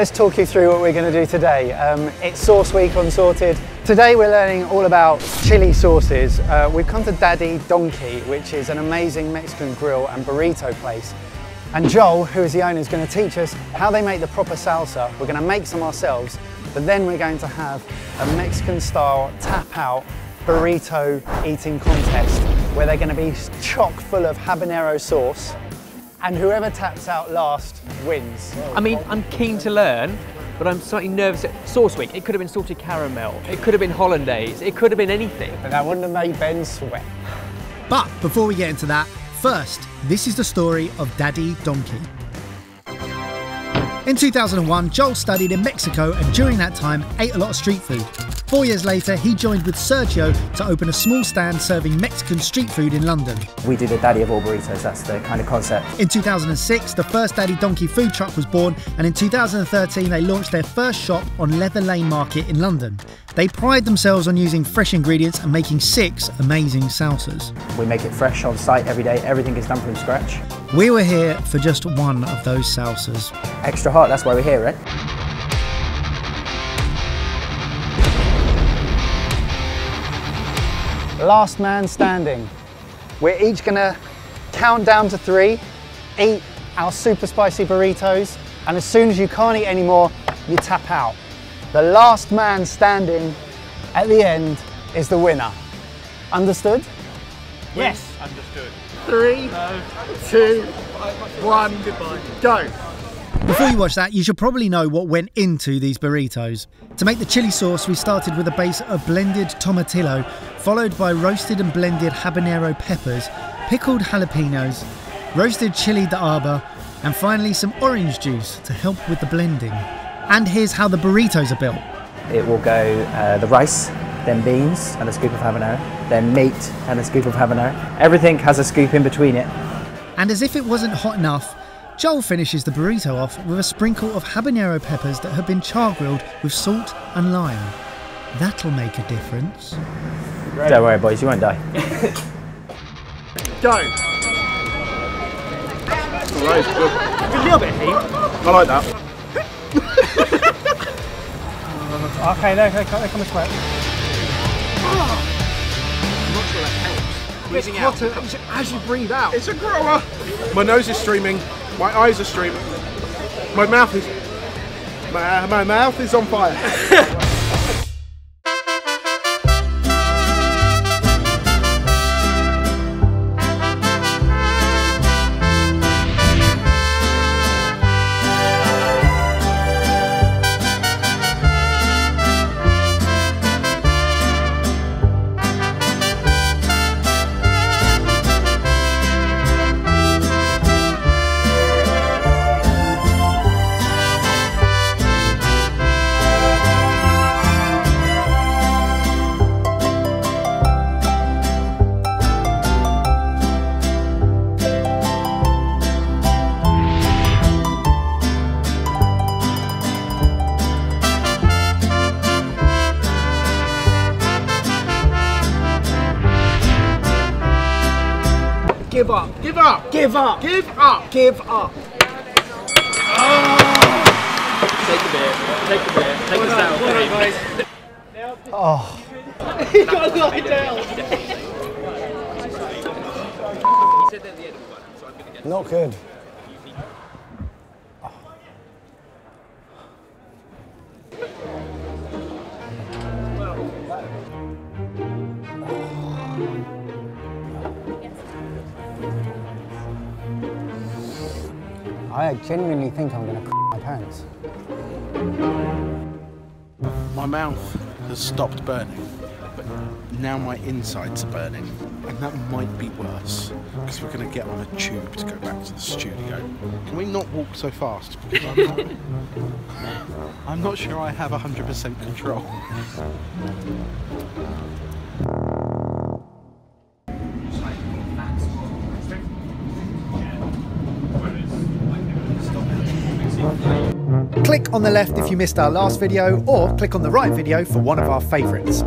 Let's talk you through what we're going to do today. It's Sauce Week on Sorted. Today we're learning all about chili sauces. We've come to Daddy Donkey, which is an amazing Mexican grill and burrito place. And Joel, who is the owner, is going to teach us how they make the proper salsa. We're going to make some ourselves, but then we're going to have a Mexican-style tap-out burrito eating contest where they're going to be chock full of habanero sauce, and whoever taps out last wins. I mean, I'm keen to learn, but I'm slightly nervous. Sauce Week, it could have been salted caramel, it could have been hollandaise, it could have been anything. But that wouldn't have made Ben sweat. But before we get into that, first, this is the story of Daddy Donkey. In 2001, Joel studied in Mexico and during that time ate a lot of street food. 4 years later, he joined with Sergio to open a small stand serving Mexican street food in London. We do the daddy of all burritos, that's the kind of concept. In 2006, the first Daddy Donkey food truck was born, and in 2013 they launched their first shop on Leather Lane Market in London. They pride themselves on using fresh ingredients and making 6 amazing salsas. We make it fresh on site every day, everything is done from scratch. We were here for just one of those salsas. Extra hot, that's why we're here, right? Last man standing. We're each gonna count down to 3, eat our super spicy burritos, and as soon as you can't eat anymore, you tap out. The last man standing at the end is the winner. Understood? Yes. Understood. 3, 2, 1, go. Before you watch that, you should probably know what went into these burritos. To make the chili sauce, we started with a base of blended tomatillo, followed by roasted and blended habanero peppers, pickled jalapenos, roasted chili de arba, and finally some orange juice to help with the blending. And here's how the burritos are built. It will go the rice, then beans and a scoop of habanero, then meat and a scoop of habanero. Everything has a scoop in between it. And as if it wasn't hot enough, Joel finishes the burrito off with a sprinkle of habanero peppers that have been char-grilled with salt and lime. That'll make a difference. Great. Don't worry, boys, you won't die. Go! It's all right, it's a little bit of heat. I like that. Okay, they come as well. I'm not sure that helps. Breathing out. As you breathe out. It's a grower. My nose is streaming. My eyes are streaming. My mouth is... My mouth is on fire. Give up, give up, give up, give up, give up. Oh. Take the beer, take the beer, take the sound. Well done, guys. Oh. He got lie down. Not good. I genuinely think I'm going to my pants. My mouth has stopped burning, but now my insides are burning. And that might be worse, because we're going to get on a tube to go back to the studio. Can we not walk so fast? Because I'm not sure I have 100% control. Click on the left if you missed our last video, or click on the right video for one of our favourites.